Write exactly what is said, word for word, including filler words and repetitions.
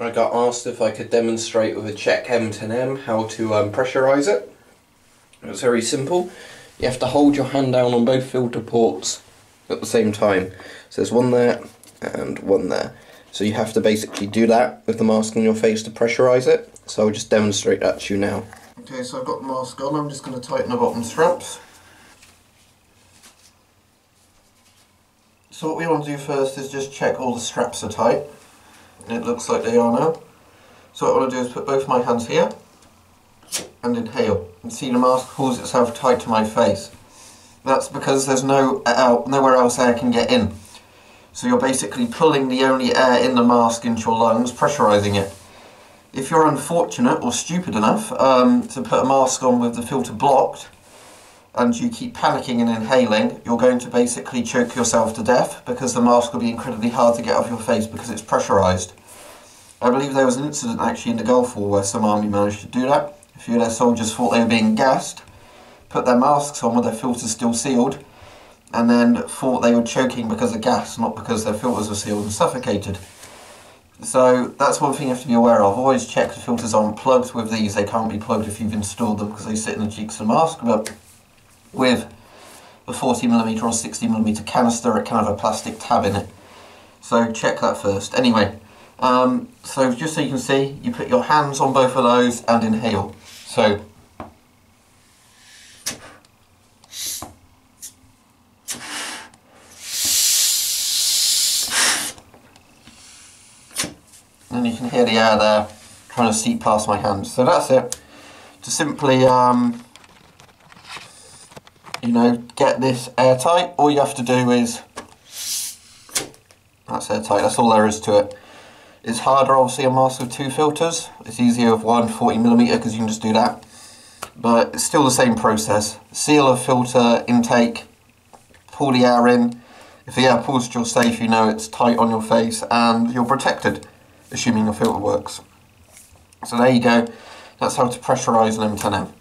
I got asked if I could demonstrate with a Czech M ten M how to um, pressurize it. It was very simple. You have to hold your hand down on both filter ports at the same time. So there's one there and one there. So you have to basically do that with the mask on your face to pressurize it. So I'll just demonstrate that to you now. Okay, so I've got the mask on. I'm just going to tighten the bottom straps. So what we want to do first is just check all the straps are tight. It looks like they are now. So what I want to do is put both my hands here and inhale. And see, the mask pulls itself tight to my face. That's because there's no air, nowhere else air can get in. So you're basically pulling the only air in the mask into your lungs, pressurising it. If you're unfortunate or stupid enough um, to put a mask on with the filter blocked, and you keep panicking and inhaling, you're going to basically choke yourself to death, because the mask will be incredibly hard to get off your face because it's pressurised. I believe there was an incident actually in the Gulf War where some army managed to do that. A few of their soldiers thought they were being gassed, put their masks on with their filters still sealed, and then thought they were choking because of gas, not because their filters were sealed and suffocated. So that's one thing you have to be aware of. Always check the filters aren't plugged. With these, they can't be plugged if you've installed them because they sit in the cheeks of the mask, but with a forty millimeter or sixty millimeter canister, it can have a plastic tab in it. So check that first. Anyway, um, so just so you can see, you put your hands on both of those and inhale. So. And you can hear the air there trying to seep past my hands. So that's it. To simply, um, you know, get this airtight, all you have to do is, that's airtight, that's all there is to it. It's harder, obviously, a mask with two filters. It's easier with one forty millimeter because you can just do that. But it's still the same process. Seal a filter intake, pull the air in. If the air pulls, you're safe, you know it's tight on your face and you're protected, assuming your filter works. So there you go. That's how to pressurize an M ten M.